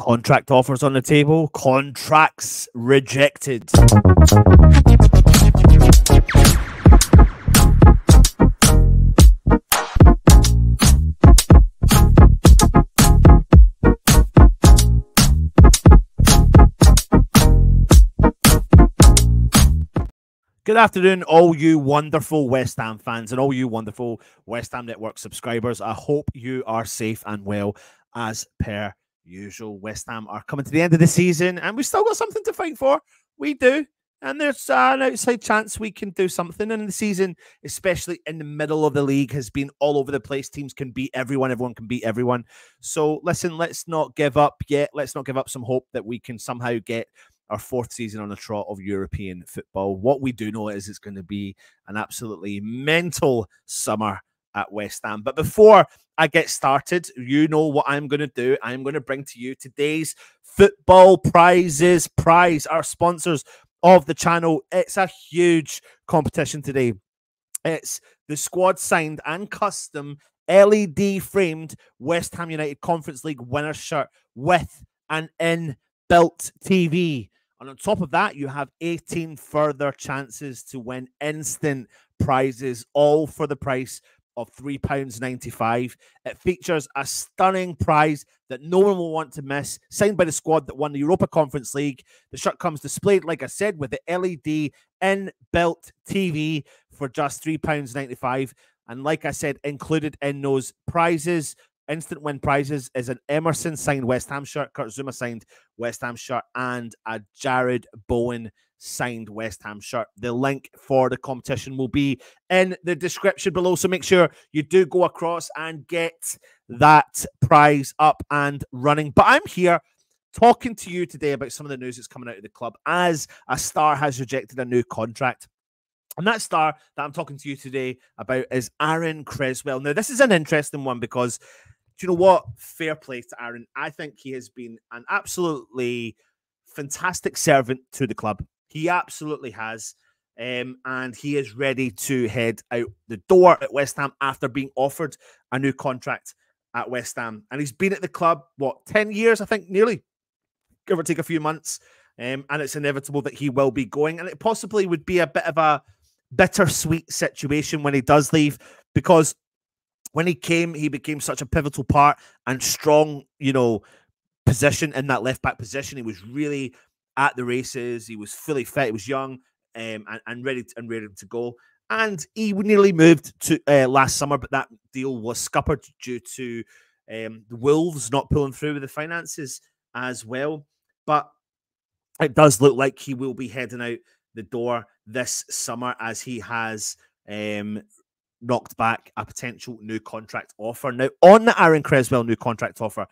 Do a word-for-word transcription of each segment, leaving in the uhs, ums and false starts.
Contract offers on the table. Contracts rejected. Good afternoon, all you wonderful West Ham fans and all you wonderful West Ham Network subscribers. I hope you are safe and well. As per usual, West Ham are coming to the end of the season and we've still got something to fight for. We do. And there's an outside chance we can do something. And the season, especially in the middle of the league, has been all over the place. Teams can beat everyone. Everyone can beat everyone. So listen, let's not give up yet. Let's not give up some hope that we can somehow get our fourth season on the trot of European football. What we do know is it's going to be an absolutely mental summer at West Ham. But before I get started, you know what I'm going to do. I'm going to bring to you today's football prizes prize, our sponsors of the channel. It's a huge competition today. It's the squad signed and custom L E D framed West Ham United Conference League winner shirt with an in-built T V. And on top of that, you have eighteen further chances to win instant prizes, all for the price of three pounds ninety-five. It features a stunning prize that no one will want to miss, signed by the squad that won the Europa Conference League. The shirt comes displayed, like I said, with the L E D in-built T V for just three pounds ninety-five. And like I said, included in those prizes, instant win prizes, is an Emerson signed West Ham shirt, Kurt Zouma signed West Ham shirt, and a Jared Bowen signed West Ham shirt. The link for the competition will be in the description below. So make sure you do go across and get that prize up and running. But I'm here talking to you today about some of the news that's coming out of the club as a star has rejected a new contract. And that star that I'm talking to you today about is Aaron Cresswell. Now, this is an interesting one because, do you know what? Fair play to Aaron. I think he has been an absolutely fantastic servant to the club. He absolutely has. Um, and he is ready to head out the door at West Ham after being offered a new contract at West Ham. And he's been at the club, what, ten years, I think, nearly, give or take a few months. Um, and it's inevitable that he will be going. And it possibly would be a bit of a bittersweet situation when he does leave, because when he came, he became such a pivotal part and strong, you know, position in that left-back position. He was really at the races. He was fully fit. He was young um, and, and ready to, and ready to go. And he nearly moved to uh, last summer, but that deal was scuppered due to um, the Wolves not pulling through with the finances as well. But it does look like he will be heading out the door this summer, as he has um, knocked back a potential new contract offer. Now, on the Aaron Cresswell new contract offer,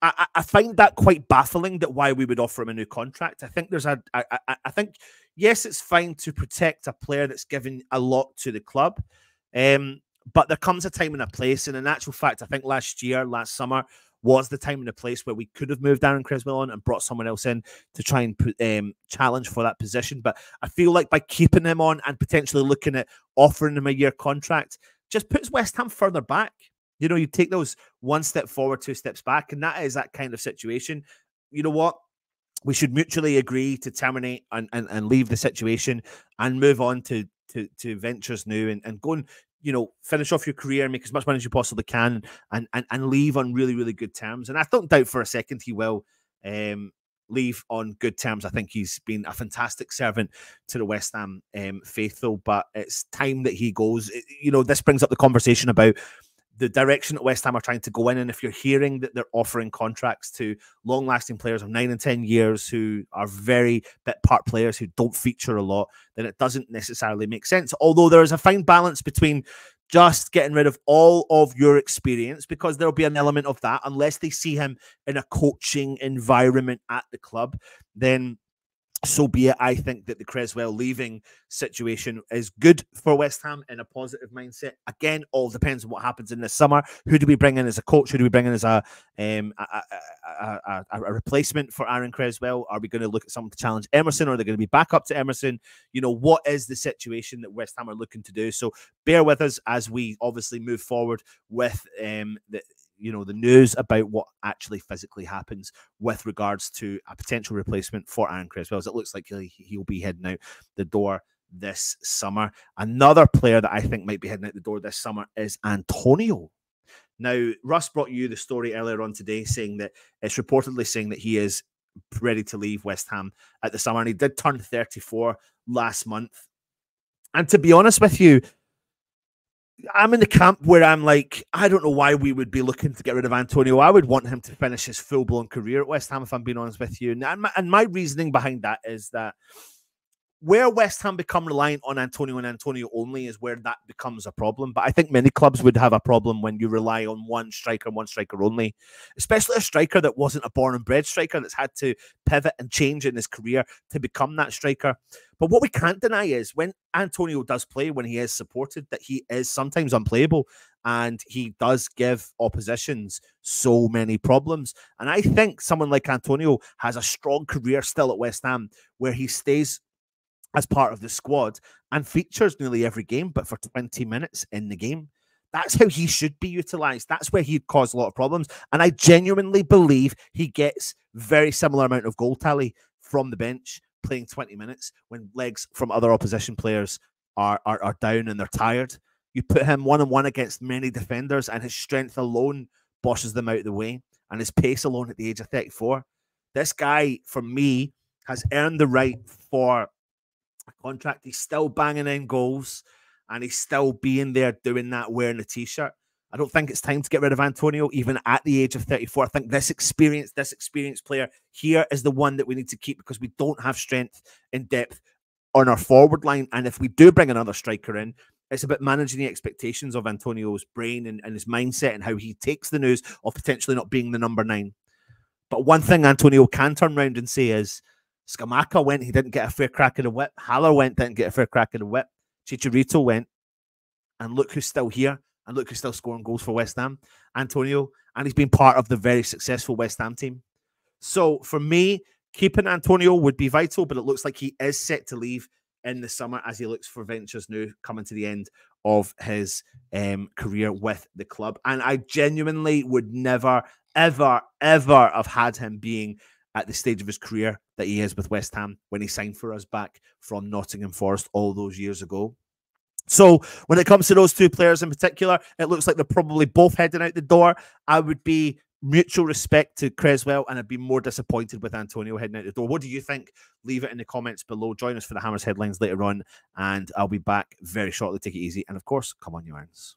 I, I find that quite baffling, that why we would offer him a new contract. I think there's a, I, I, I think, yes, it's fine to protect a player that's given a lot to the club, um, but there comes a time and a place. And in actual fact, I think last year, last summer, was the time and the place where we could have moved Aaron Cresswell on and brought someone else in to try and um, challenge for that position. But I feel like by keeping him on and potentially looking at offering him a year contract just puts West Ham further back. You know, you take those one step forward, two steps back, and that is that kind of situation. You know what? We should mutually agree to terminate and, and, and leave the situation and move on to to, to ventures new and, and go and, you know, finish off your career, make as much money as you possibly can, and and and leave on really, really good terms. And I don't doubt for a second he will um, leave on good terms. I think he's been a fantastic servant to the West Ham um, faithful, but it's time that he goes. It, you know, this brings up the conversation about the direction that West Ham are trying to go in. And if you're hearing that they're offering contracts to long-lasting players of nine and ten years who are very bit-part players who don't feature a lot, then it doesn't necessarily make sense. Although there is a fine balance between just getting rid of all of your experience, because there'll be an element of that, unless they see him in a coaching environment at the club, then so be it. I think that the Cresswell leaving situation is good for West Ham in a positive mindset. Again, all depends on what happens in the summer. Who do we bring in as a coach? Who do we bring in as a um a, a, a, a replacement for Aaron Cresswell? Are we going to look at someone to challenge Emerson, or are they going to be back up to Emerson? You know, what is the situation that West Ham are looking to do? So bear with us as we obviously move forward with um the you know, the news about what actually physically happens with regards to a potential replacement for Aaron Cresswell. As it looks like he'll be heading out the door this summer. Another player that I think might be heading out the door this summer is Antonio. Now, Russ brought you the story earlier on today saying that it's reportedly saying that he is ready to leave West Ham at the summer, and he did turn thirty-four last month. And to be honest with you, I'm in the camp where I'm like, I don't know why we would be looking to get rid of Antonio. I would want him to finish his full-blown career at West Ham, if I'm being honest with you. And my, and my reasoning behind that is that where West Ham become reliant on Antonio and Antonio only is where that becomes a problem. But I think many clubs would have a problem when you rely on one striker and one striker only, especially a striker that wasn't a born and bred striker, that's had to pivot and change in his career to become that striker. But what we can't deny is when Antonio does play, when he is supported, that he is sometimes unplayable and he does give oppositions so many problems. And I think someone like Antonio has a strong career still at West Ham where he stays as part of the squad and features nearly every game, but for twenty minutes in the game. That's how he should be utilised. That's where he'd cause a lot of problems. And I genuinely believe he gets very similar amount of goal tally from the bench, playing twenty minutes when legs from other opposition players are, are, are down and they're tired. You put him one-on-one against many defenders and his strength alone bosses them out of the way, and his pace alone at the age of thirty-four. This guy, for me, has earned the right for contract. He's still banging in goals and he's still being there doing that wearing a t-shirt. I don't think it's time to get rid of Antonio even at the age of thirty-four. I think this experience, this experienced player here is the one that we need to keep because we don't have strength and depth on our forward line. And if we do bring another striker in, it's about managing the expectations of Antonio's brain and, and his mindset and how he takes the news of potentially not being the number nine. But one thing Antonio can turn around and say is, Scamacca went, he didn't get a fair crack of the whip. Haller went, didn't get a fair crack of the whip. Chicharito went, and look who's still here, and look who's still scoring goals for West Ham, Antonio, and he's been part of the very successful West Ham team. So for me, keeping Antonio would be vital, but it looks like he is set to leave in the summer as he looks for ventures new coming to the end of his um, career with the club. And I genuinely would never, ever, ever have had him being at the stage of his career that he is with West Ham when he signed for us back from Nottingham Forest all those years ago. So when it comes to those two players in particular, it looks like they're probably both heading out the door. I would be mutual respect to Cresswell, and I'd be more disappointed with Antonio heading out the door. What do you think? Leave it in the comments below. Join us for the Hammers headlines later on, and I'll be back very shortly. Take it easy, and of course, come on you Irons.